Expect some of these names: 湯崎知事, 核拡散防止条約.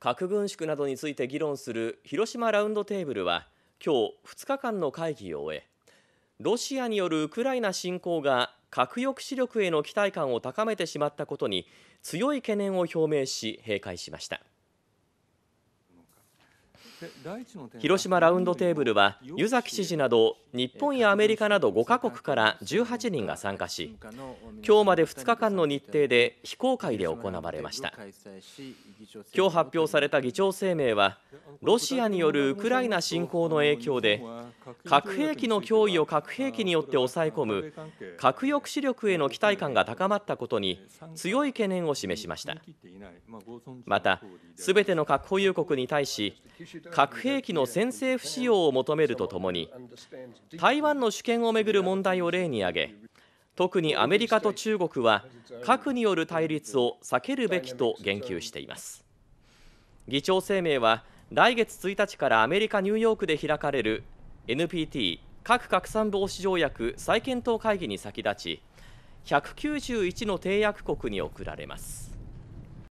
核軍縮などについて議論する広島ラウンドテーブルは今日2日間の会議を終え、ロシアによるウクライナ侵攻が核抑止力への期待感を高めてしまったことに強い懸念を表明し、閉会しました。広島ラウンドテーブルは湯崎知事など日本やアメリカなど5カ国から18人が参加し、今日まで2日間の日程で非公開で行われました。今日発表された議長声明は、ロシアによるウクライナ侵攻の影響で核兵器の脅威を核兵器によって抑え込む核抑止力への期待感が高まったことに強い懸念を示しました。また、すべての核保有国に対し核兵器の先制不使用を求めるとともに、台湾の主権をめぐる問題を例に挙げ、特にアメリカと中国は核による対立を避けるべきと言及しています。議長声明は、来月1日からアメリカ・ニューヨークで開かれる NPT 核拡散防止条約再検討会議に先立ち、191の締約国に送られます。